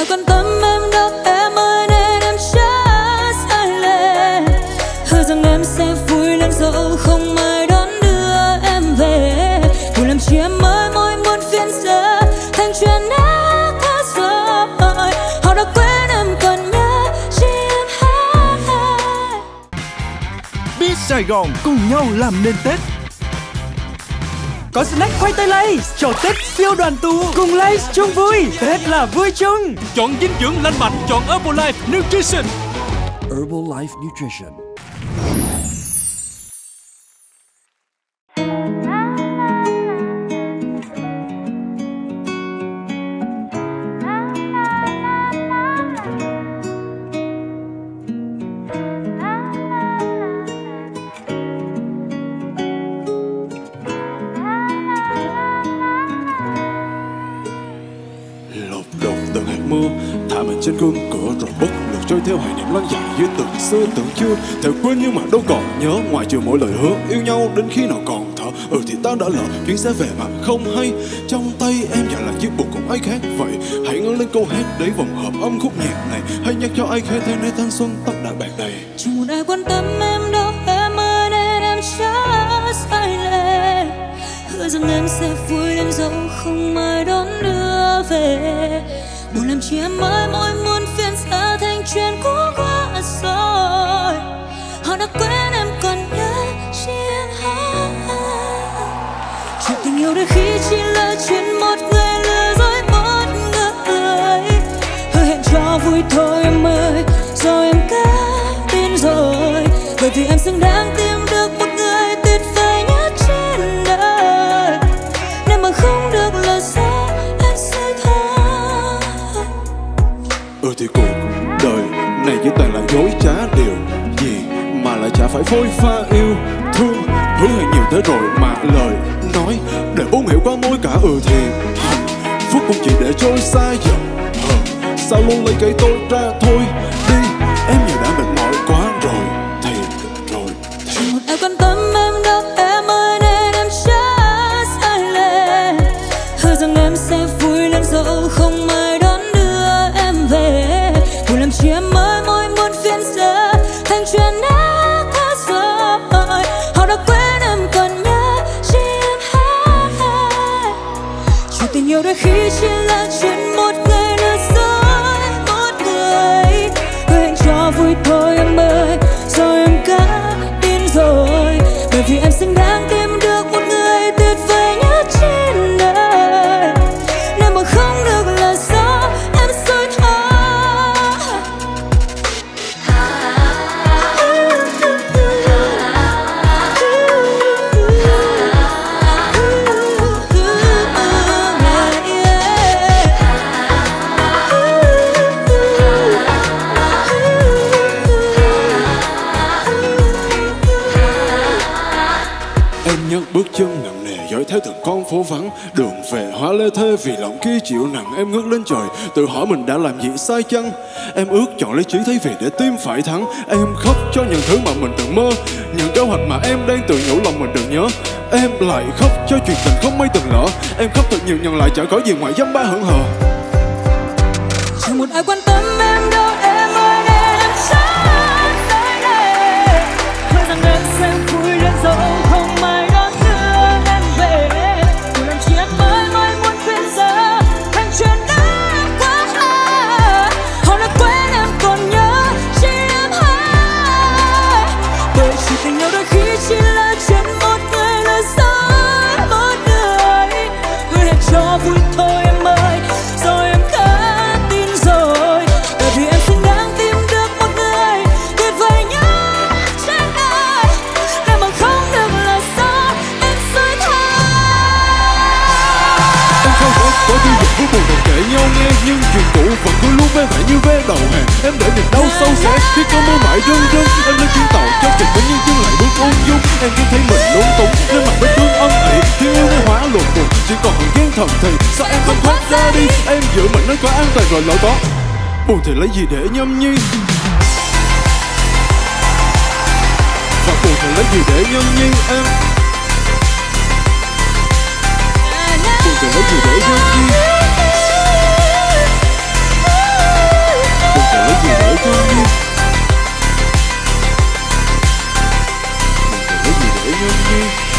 Ai quan tâm em đâu em ơi, nên em chả sai lệ. Hứa rằng em sẽ vui lên dẫu không ai đón đưa em về. Vui làm chia mới môi muốn phiên giờ thành chuyện đã khác rồi. Họ đã quên em còn nhớ chỉ em hát. Biết Sài Gòn cùng nhau làm nên Tết. Có snack khoai tây Lay's cho Tết siêu đoàn tụ. Cùng Lay's chung vui, Tết là vui chung. Chọn dinh dưỡng lành mạnh, chọn Herbalife Nutrition. Herbalife Nutrition. Trên gương cửa rồi bốc lửa trôi theo hoài niệm lăn dài dưới từng xưa từng chưa thể quên, nhưng mà đâu còn nhớ, ngoài trừ mỗi lời hứa yêu nhau đến khi nào còn thở. Thì ta đã lỡ chuyến sẽ về mà không hay. Trong tay em giờ là chiếc bút cùng ai khác vậy, hãy ngân lên câu hát để vòng hợp âm khúc nhạc này, hãy nhắc cho ai khẽ thế nơi thanh xuân tóc đã bạc đầy. Chẳng muốn ai quan tâm em đâu em ơi, nên em chả sai lệ. Hứa rằng em sẽ vui đến dẫu không ai đón đưa về. Buồn làm chia mãi mỗi muôn phiền xa thành chuyện cũ quá rồi. Họ đã quên em còn nhớ riêng hát. Chuyện tình yêu đôi khi chỉ là chuyện một người lừa dối một người. Hứa hẹn cho vui thôi em ơi, rồi em cá tin rồi. Bởi vì em xứng đáng tìm được một người tuyệt vời nhất trên đời. Nếu mà không được là sao em sẽ thôi. Thì cuộc đời này chỉ toàn là dối trá, điều gì mà lại chả phải phôi pha yêu thương. Hứa hẹn nhiều thế rồi mà lời nói để uống hiểu qua môi cả. Thì hạnh phúc cũng chỉ để trôi xa dần. Sao luôn lấy cái tôi ra, thôi đi em giờ đã mệt mỏi quá rồi. Thì một ai quan tâm em đâu em ơi, nên em chả sai lệ. Hứa rằng em sẽ vui lên dẫu không ai đón đưa em về. Chia mới mỗi muôn phiên giờ thành chuyện đã quá rồi. Họ đã quên em còn nhớ chỉ em hát. Chuyện tình yêu đôi khi chỉ là chuyện một người lừa dối một người. Hứa hẹn cho vui thôi em ơi, rồi em cả tin rồi. Bởi vì em xứng đáng tìm được một người tuyệt vời nhất trên đời. Nếu mà không được là do em xui thôi. Bước chân nặng nề dõi theo từng con phố vắng, đường về Hoa Lê Thê vì lòng kia chịu nặng. Em ngước lên trời tự hỏi mình đã làm gì sai chăng. Em ước chọn lý trí thấy vì để tim phải thắng. Em khóc cho những thứ mà mình từng mơ, những kế hoạch mà em đang tự nhủ lòng mình đừng nhớ. Em lại khóc cho chuyện tình không mấy từng lỡ. Em khóc thật nhiều nhưng lại chẳng có gì ngoài dăm ba hững hờ. Chẳng một ai quan tâm em đâu em ơi, để em sáng tới đây. Hứa rằng em sẽ vui đến dẫu không ai. Nhưng chuyện cũ vẫn cứ luôn vẽ vẽ như vé đầu hè. Em để niềm đau sâu xé khi cơn mưa mãi rưng rưng. Em lên chuyến tàu cho kịch tính nhưng chân lại bước ung dung. Em cứ thấy mình lúng túng nên mặt vết thương âm ỉ. Thiên yêu mới hóa luồn buồn chỉ còn hận ghen thầm thì sao em không thoát ra đi. Em giữ mình nó quá an toàn rồi lỡ đó buồn thì lấy gì để nhâm nhi. Và buồn thì lấy gì để nhâm nhi em. Buồn thì lấy gì để nhâm nhi. Là Do Em Xui.